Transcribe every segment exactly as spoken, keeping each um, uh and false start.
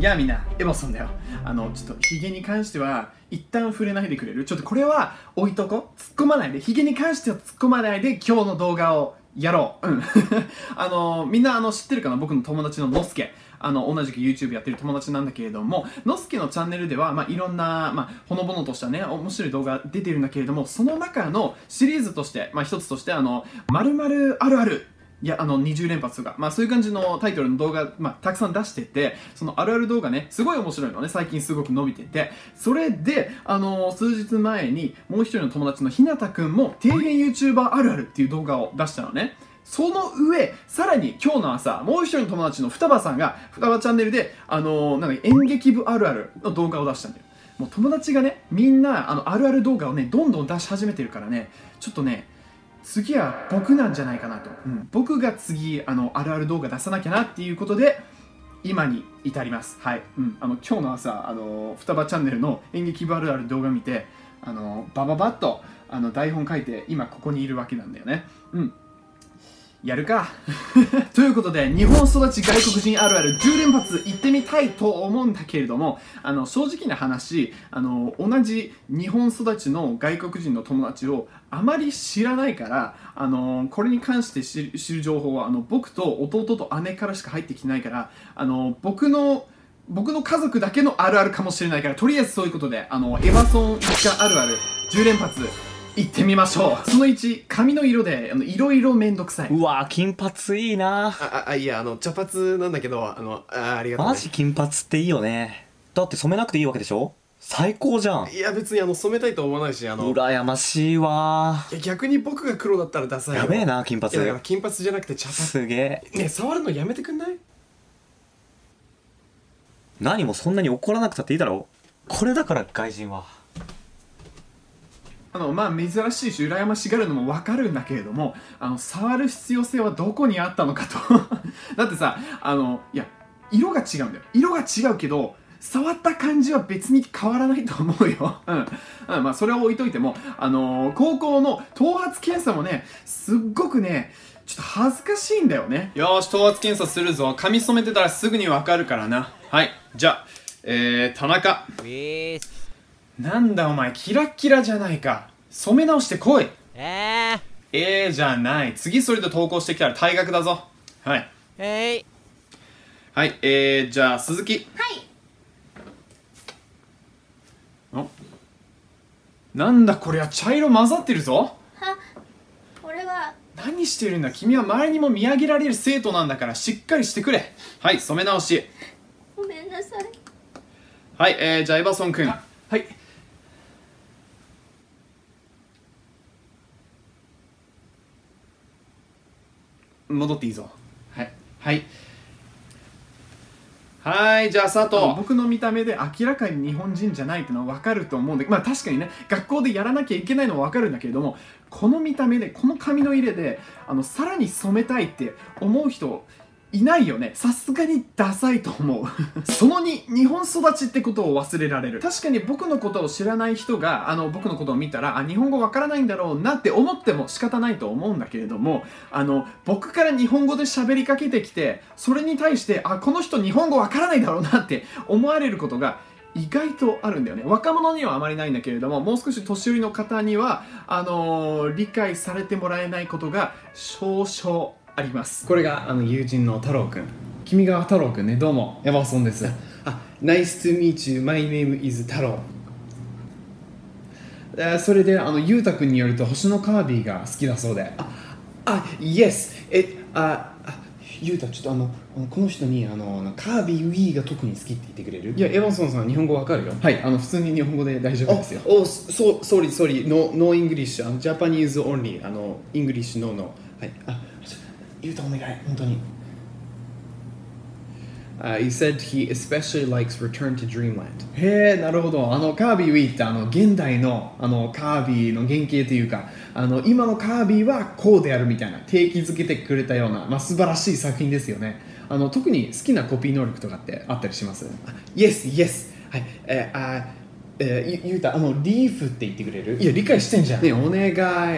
やあみんな、エボソンだよ。あの、ちょっとヒゲに関しては一旦触れないでくれる？ちょっとこれは置いとこ、突っ込まないで、ヒゲに関しては突っ込まないで今日の動画をやろう。うん。あの、みんなあの知ってるかな？僕の友達ののすけ。あの、同じく YouTube やってる友達なんだけれども、のすけのチャンネルでは、まあ、いろんな、まあ、ほのぼのとしたね、面白い動画出てるんだけれども、その中のシリーズとして、まあ、一つとして、あの、〇〇あるある。いや、あの、にじゅうれんぱつとか、まあ、そういう感じのタイトルの動画、まあ、たくさん出してて、そのあるある動画ね、すごい面白いのね、最近すごく伸びてて、それで、あのー、数日前に、もう一人の友達のひなたくんも、底辺 YouTuber あるあるっていう動画を出したのね。その上、さらに今日の朝、もう一人の友達の双葉さんが、双葉チャンネルで、あのー、なんか演劇部あるあるの動画を出したんだよ。もう友達がね、みんな、あの、あるある動画をね、どんどん出し始めてるからね、ちょっとね、次は僕なんじゃないかなと、うん、僕が次あのあるある動画出さなきゃなっていうことで今に至ります。はい、うん、あの今日の朝あの双葉チャンネルの演劇部あるある動画見てあのバババッとあの台本書いて今ここにいるわけなんだよね。うんやるかということで、日本育ち外国人あるあるじゅうれんぱつ行ってみたいと思うんだけれども、あの正直な話、あの同じ日本育ちの外国人の友達をあまり知らないから、あのこれに関して知る、知る情報はあの僕と弟と姉からしか入ってきてないから、あの僕の僕の家族だけのあるあるかもしれないから、とりあえずそういうことで、あのエバソン一家あるあるじゅうれんぱつ行ってみましょう。そのいち、髪の色であのいろいろめんどくさい。うわー、金髪いいなあ。あ、いや、あの茶髪なんだけど、あの あ, ありがとう、ね、マジ金髪っていいよね。だって染めなくていいわけでしょ。最高じゃん。いや別にあの染めたいと思わないし、あの羨ましいわ。いや逆に僕が黒だったらダサいよ。やべえな金髪。いやだから金髪じゃなくて茶髪。すげえねえ、触るのやめてくんない？何もそんなに怒らなくたっていいだろう。これだから外人はあのまあ珍しいし羨ましがるのも分かるんだけれども、あの触る必要性はどこにあったのかとだってさ、あのいや色が違うんだよ。色が違うけど触った感じは別に変わらないと思うよ、うんうん、まあそれは置いといても、あのー、高校の頭髪検査もね、すっごくねちょっと恥ずかしいんだよね。よーし頭髪検査するぞ。髪染めてたらすぐに分かるからな。はい、じゃあえー、田中、えーなんだお前キラッキラじゃないか。染め直してこい。えー、えーじゃない。次それで投稿してきたら退学だぞ。はいえいはいえー、じゃあ鈴木、はい。なんだこれは茶色混ざってるぞ。はこれは何してるんだ。君は周りにも見上げられる生徒なんだからしっかりしてくれ。はい染め直し。ごめんなさい。はいえー、じゃあエバソン君。はい戻っていいぞ。はいはいはい。じゃあ佐藤、僕の見た目で明らかに日本人じゃないってのは分かると思うんだけど、まあ確かにね学校でやらなきゃいけないのは分かるんだけれども、この見た目でこの髪の入れであのさらに染めたいって思う人いないよね。さすがにダサいと思うそのに、日本育ちってことを忘れられる。確かに僕のことを知らない人があの僕のことを見たら、あ日本語わからないんだろうなって思っても仕方ないと思うんだけれども、あの僕から日本語で喋りかけてきて、それに対してあこの人日本語わからないだろうなって思われることが意外とあるんだよね。若者にはあまりないんだけれども、もう少し年寄りの方にはあのー、理解されてもらえないことが少々あります。これがあの友人の太郎くん。君が太郎くんね。どうもエバソンです。あ、Nice to meet you. My name is 太郎。それであのゆうたくんによると星のカービィが好きだそうで。ああ、Yes え、あ、ゆうたちょっとあのこの人にあのカービィウィーが特に好きって言ってくれる？いやエバソンさん日本語わかるよ。はいあの普通に日本語で大丈夫ですよ。お、そう、sorry sorry no no English あの Japanese only あの English no no はいあ言うとお願い本当に。Uh, he said he especially likes Return to Dreamland. へえなるほど。あのカービィウィーってあの現代のあのカービィの原型というか、あの今のカービィはこうであるみたいな定義づけてくれたような、まあ、素晴らしい作品ですよね。あの特に好きなコピー能力とかってあったりします？Yes yes はい、えー、あえー、ゆうた、あのリーフって言ってくれる？いや理解してんじゃんね、お願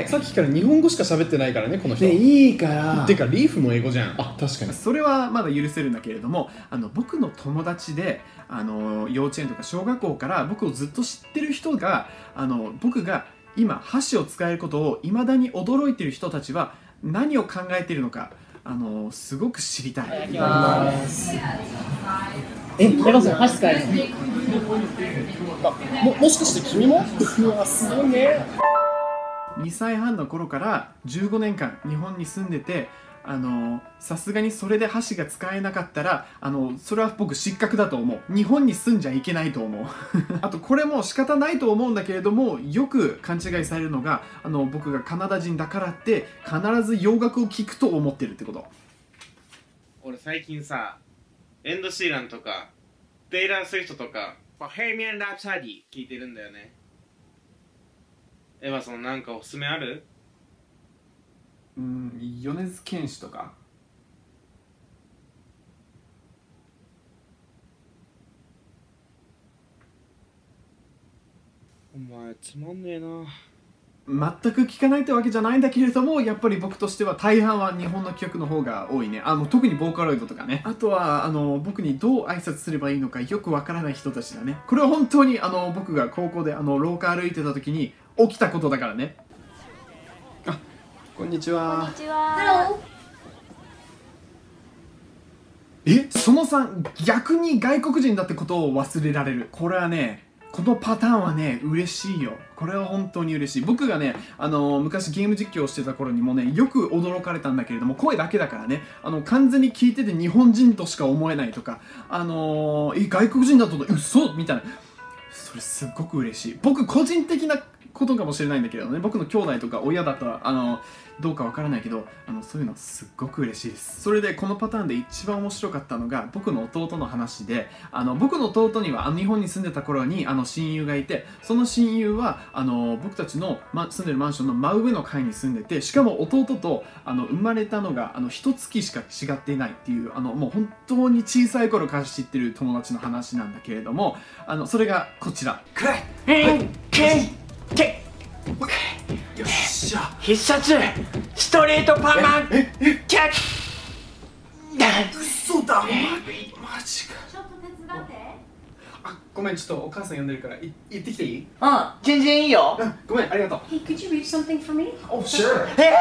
い。さっきから日本語しか喋ってないからねこの人ね。いいから。てかリーフも英語じゃん。あ、確かにそれはまだ許せるんだけれども、あの僕の友達であの幼稚園とか小学校から僕をずっと知ってる人が、あの僕が今箸を使えることをいまだに驚いてる人たちは何を考えているのか、あのすごく知りたい。いただきます。え、これこそ箸使えるの？も, もしかして君も？うわ、すごいね。にさいはんの頃からじゅうごねんかん日本に住んでて、あのさすがにそれで箸が使えなかったら、あのそれは僕失格だと思う。日本に住んじゃいけないと思うあとこれも仕方ないと思うんだけれども、よく勘違いされるのが、あの僕がカナダ人だからって必ず洋楽を聴くと思ってるってこと。俺最近さ、エンド・シーランとかテイラー・スウィフトとかヘイミアン・ラプソディ聞いてるんだよね。エヴァさん、なんかおすすめある？うん、米津玄師とか。お前つまんねえな。全く聞かないってわけじゃないんだけれども、やっぱり僕としては大半は日本の曲の方が多いね。あの特にボーカロイドとかね。あとはあの僕にどう挨拶すればいいのかよくわからない人たちだね。これは本当にあの僕が高校であの廊下歩いてた時に起きたことだからね。あ、こんにちは。こんにちは。え、そのさん、逆に外国人だってことを忘れられる。これはね、このパターンはね、嬉しいよ。これは本当に嬉しい。僕がね、あのー、昔ゲーム実況をしてた頃にもね、よく驚かれたんだけれども、声だけだからね、あの完全に聞いてて日本人としか思えないとか、あのー、え、外国人だと嘘みたいな。それすっごく嬉しい。僕個人的なことかもしれないんだけどね、僕の兄弟とか親だったら、あのー、どうかわからないけど、あのそういうのすっごく嬉しいです。それでこのパターンで一番面白かったのが僕の弟の話で、あの僕の弟にはあの日本に住んでた頃にあの親友がいて、その親友はあの僕たちの、ま、住んでるマンションの真上の階に住んでて、しかも弟とあの生まれたのがあの一月しか違っていないっていう、あのもう本当に小さい頃から知ってる友達の話なんだけれども、あのそれがこちら。くらい、はい、よっしゃ、必殺ストレートパーマンキャックソだ。マジか。ちょっと手伝って。あ、ごめん、ちょっとお母さん呼んでるから行ってきていい？うん、全然いいよ。ごめん、ありがとう。Hey, could you read something for me? Oh, sure. え？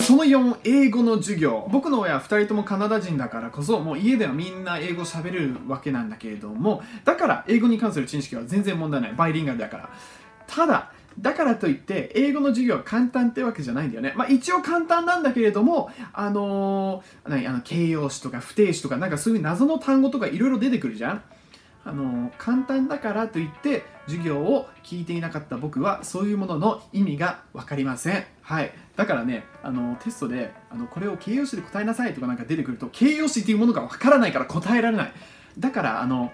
そのよん、英語の授業。僕の親ふたりともカナダ人だからこそ、もう家ではみんな英語喋れるわけなんだけれども、だから英語に関する知識は全然問題ない。バイリンガルだから。ただだからといって英語の授業は簡単ってわけじゃないんだよね。まあ一応簡単なんだけれども、あのー、何あの形容詞とか不定詞とか、なんかそういう謎の単語とかいろいろ出てくるじゃん。あの簡単だからといって授業を聞いていなかった僕はそういうものの意味が分かりません。はい、だからね、あのテストであのこれを形容詞で答えなさいとかなんか出てくると、形容詞っていうものが分からないから答えられない。だからあの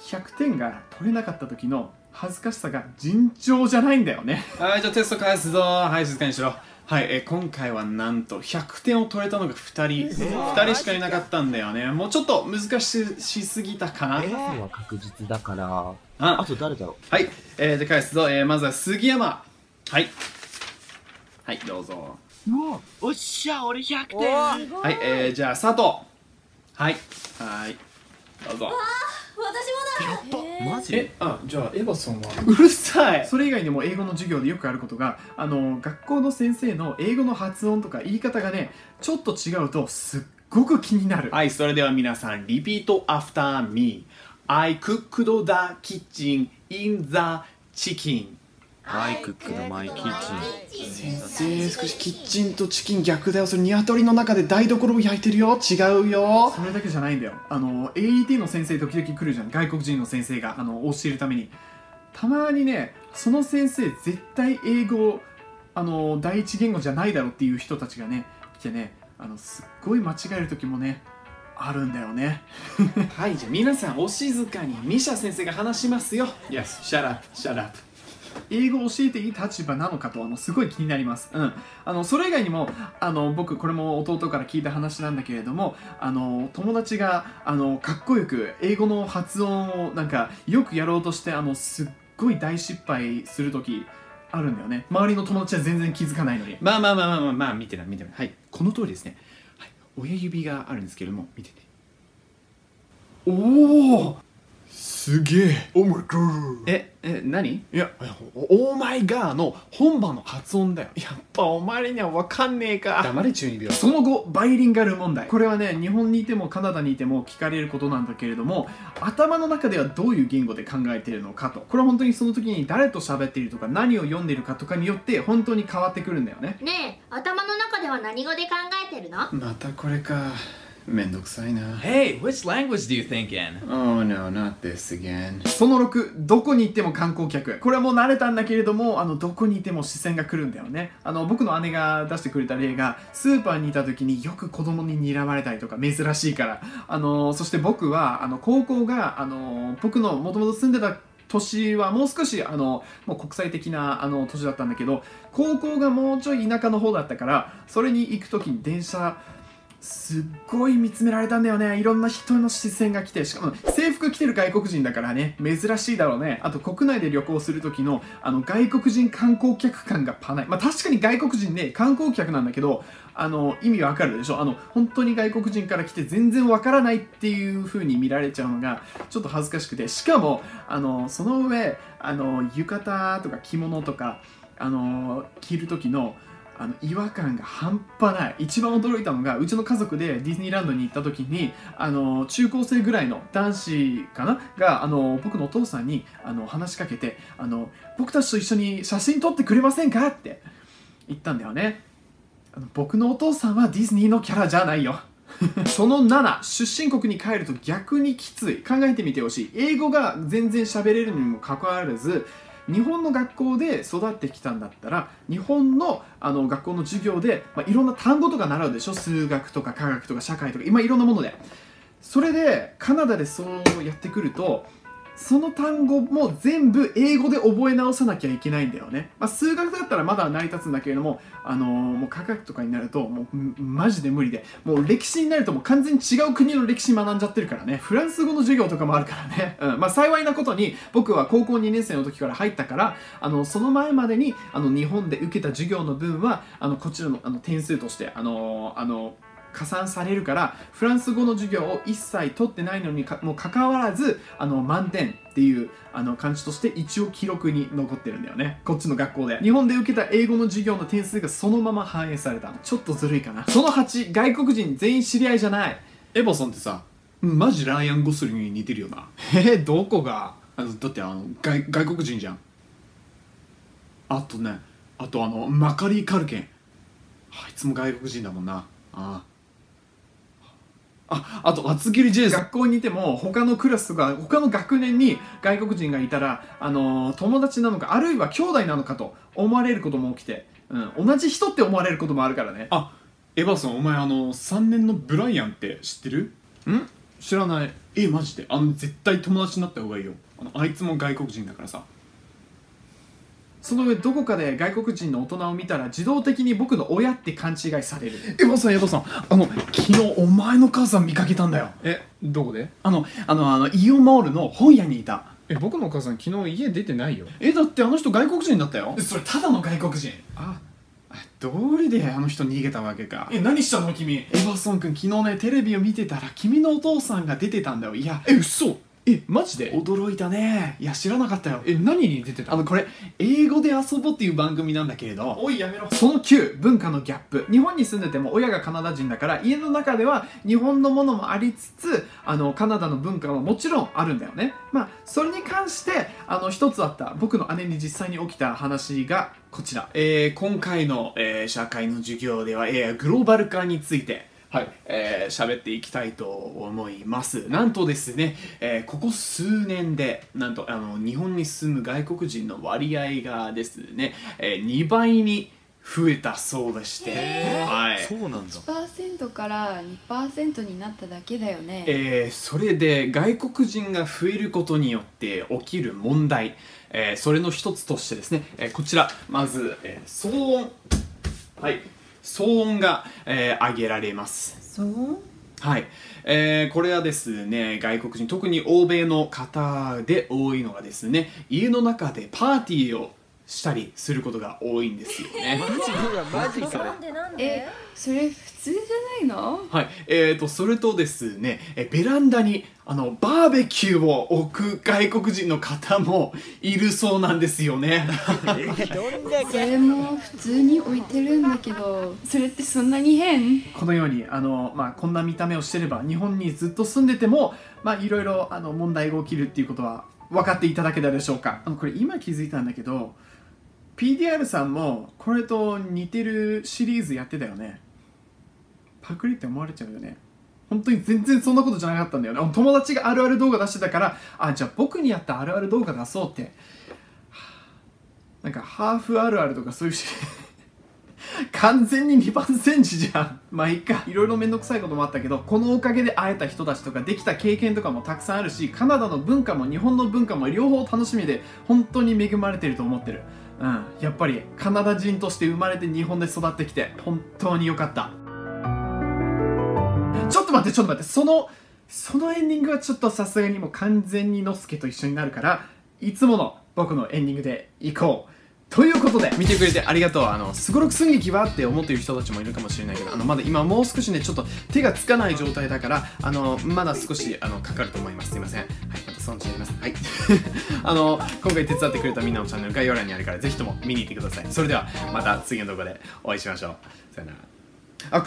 ひゃくてんが取れなかった時の恥ずかしさが尋常じゃないんだよね。はい、じゃあテスト返すぞ。はい、静かにしろ。はい、えー、今回はなんとひゃくてんを取れたのがふたり、えー、ふたりしかいなかったんだよね。もうちょっと難しすぎたかな。えー、は確実だから。あ、あと誰だろう。はい、えー、じゃあ返すぞ。えー、まずは杉山。はいはい、どうぞ。おっしゃ、俺ひゃくてん。はい、えー、じゃあ佐藤。はいはい、どうぞ。私もだ。やっぱマジ？え、あ、じゃあエヴァさんは？うるさい。それ以外にも英語の授業でよくあることが、あの学校の先生の英語の発音とか言い方がね、ちょっと違うとすっごく気になる。はい、それでは皆さん、リピートアフターミー。I cooked the kitchen in the chicken。I cooked my kitchen。先生、少しキッチンとチキン逆だよ。それニワトリの中で台所を焼いてるよ。違うよ。それだけじゃないんだよ。あの エーイーティー の先生時々来るじゃん、外国人の先生があの教えるために。たまにね、その先生絶対英語あの第一言語じゃないだろうっていう人たちがね来てね、あのすっごい間違える時もねあるんだよねはい、じゃあ皆さんお静かに。ミシャ先生が話しますよ。 Yes, shut up, shut up 英語を教えていい立場なのかと、あのすごい気になります。うん、あのそれ以外にもあの僕これも弟から聞いた話なんだけれども、あの友達があのかっこよく英語の発音をなんかよくやろうとして、あのすっごい大失敗する時あるんだよね。周りの友達は全然気づかないのに。まあまあまあまあまあ、まあ、見てない見てない。はい、この通りですね。はい、親指があるんですけれども見てて、おお。すげえ。オーマイガー。え、え、何？いや、オーマイガーの本場の発音だよ。やっぱお前には分かんねえか。黙れ中二病。その後、バイリンガル問題。これはね、日本にいてもカナダにいても聞かれることなんだけれども、頭の中ではどういう言語で考えているのかと。これは本当にその時に誰と喋っているとか、何を読んでいるかとかによって、本当に変わってくるんだよね。ねえ、頭の中では何語で考えてるの？またこれか。めんどくさいな。Hey, which language do you think in? Oh no, not this again. そのろく、どこに行っても観光客。これはもう慣れたんだけれども、あのどこにいても視線が来るんだよね。あの僕の姉が出してくれた例が、スーパーにいた時によく子供に睨まれたりとか、珍しいから。あのそして僕はあの高校があの僕のもともと住んでた年はもう少しあのもう国際的なあの年だったんだけど、高校がもうちょい田舎の方だったから、それに行く時に電車すっごい見つめられたんだよね。いろんな人の視線が来て、しかも制服着てる外国人だからね、珍しいだろうね。あと国内で旅行する時のあの外国人観光客感がパない。まあ確かに外国人ね、観光客なんだけど、あの意味わかるでしょ。あの本当に外国人から来て全然わからないっていう風に見られちゃうのがちょっと恥ずかしくて、しかもあのその上あの浴衣とか着物とかあの着る時のあの違和感が半端ない。一番驚いたのが、うちの家族でディズニーランドに行った時に、あの中高生ぐらいの男子かなが、あの僕のお父さんにあの話しかけて、あの僕たちと一緒に写真撮ってくれませんかって言ったんだよね。あの僕のお父さんはディズニーのキャラじゃないよ。そのなな、出身国に帰ると逆にきつい。考えてみてほしい。英語が全然喋れるにもかかわらず、日本の学校で育ってきたんだったら、日本のあの学校の授業で、まあ、いろんな単語とか習うでしょ。数学とか科学とか社会とか、今いろんなもので。それでカナダでそうやってくると、その単語も全部英語で覚え直さなきゃいけないんだよね。まあ、数学だったらまだ成り立つんだけれども、あのー、もう科学とかになるともうマジで無理で、もう歴史になるともう完全に違う国の歴史学んじゃってるからね。フランス語の授業とかもあるからね。うん、まあ、幸いなことに僕は高校にねん生の時から入ったから、あのその前までにあの日本で受けた授業の分はあのこちらのあの点数としてあのー、あのー加算されるから、フランス語の授業を一切取ってないのにかもかかわらず、あの満点っていうあの感じとして一応記録に残ってるんだよね、こっちの学校で。日本で受けた英語の授業の点数がそのまま反映されたの。ちょっとずるいかな。そのはち、外国人全員知り合いじゃない。エボさんってさ、マジライアン・ゴスリングに似てるよな。えー、どこが？あのだってあの外外国人じゃん。あとね、あとあのマカリー・カルケン、あいつも外国人だもんな。ああ、あ、あと厚切りジェイソン。学校にいても他のクラスとか他の学年に外国人がいたら、あのー、友達なのかあるいは兄弟なのかと思われることも起きて、うん、同じ人って思われることもあるからね。あ、エヴァさん、お前あのさんねんのブライアンって知ってる？ん？知らない。え、マジで？あの絶対友達になった方がいいよ。あのあいつも外国人だからさ。その上、どこかで外国人の大人を見たら自動的に僕の親って勘違いされる。エヴァさん、エヴァさん、あの昨日お前の母さん見かけたんだよ。え、どこで？あのあのあのイオンモールの本屋にいた。え、僕のお母さん昨日家出てないよ。え、だってあの人外国人だったよ。それただの外国人。あ、どうであの人逃げたわけか。え、何したの君？エヴァソン君、昨日ねテレビを見てたら君のお父さんが出てたんだよ。いや、え、嘘。え、マジで？驚いたね。いや、知らなかったよ。え、何に出てた？あのこれ英語で遊ぼうっていう番組なんだけれど。おい、やめろ。そのきゅう、文化のギャップ。日本に住んでても親がカナダ人だから、家の中では日本のものもありつつ、あのカナダの文化はもちろんあるんだよね。まあそれに関してあの一つあった僕の姉に実際に起きた話がこちら。えー、今回の、えー、社会の授業では、えー、グローバル化について、はい、えー、喋っていきたいと思います。なんとですね、えー、ここ数年で、なんとあの日本に住む外国人の割合がですね、えー、にばいに増えたそうでして、はい、そうなんだ。いちパーセント から にパーセント になっただけだよね。えー、それで外国人が増えることによって起きる問題、えー、それの一つとしてですね、えー、こちらまず、えー、騒音、はい、騒音が、えー、挙げられます。騒音、はい、えー、これはですね、外国人、特に欧米の方で多いのがですね、家の中でパーティーをしたりすることが多いんですよね。マジか。え、それ普通じゃないの？はい、えーとそれとですね、えベランダにあのバーベキューを置く外国人の方もいるそうなんですよね。それも普通に置いてるんだけど、それってそんなに変？このようにあのまあこんな見た目をしてれば日本にずっと住んでてもまあいろいろあの問題が起きるっていうことは分かっていただけたでしょうか。あのこれ今気づいたんだけど。ピーディーアール さんもこれと似てるシリーズやってたよね。パクリって思われちゃうよね。本当に全然そんなことじゃなかったんだよね。友達があるある動画出してたから、あ、じゃあ僕にやったあるある動画出そうって、なんかハーフあるあるとかそういうし完全に二番煎じじゃん。まあいいか。いろいろめんどくさいこともあったけど、このおかげで会えた人たちとかできた経験とかもたくさんあるし、カナダの文化も日本の文化も両方楽しみで本当に恵まれてると思ってる。うん、やっぱりカナダ人として生まれて日本で育ってきて本当に良かった。ちょっと待ってちょっと待って、そのそのエンディングはちょっとさすがにもう完全にのすけと一緒になるから、いつもの僕のエンディングでいこう。ということで見てくれてありがとう。あのすごろく寸劇はって思っている人たちもいるかもしれないけど、あのまだ今もう少しね、ちょっと手がつかない状態だから、あのまだ少しあのかかると思います。すいません。はい、また損じゃあります。はいあの今回手伝ってくれたみんなのチャンネル概要欄にあるから、ぜひとも見に行ってください。それではまた次の動画でお会いしましょう。さよなら。あ、くそ。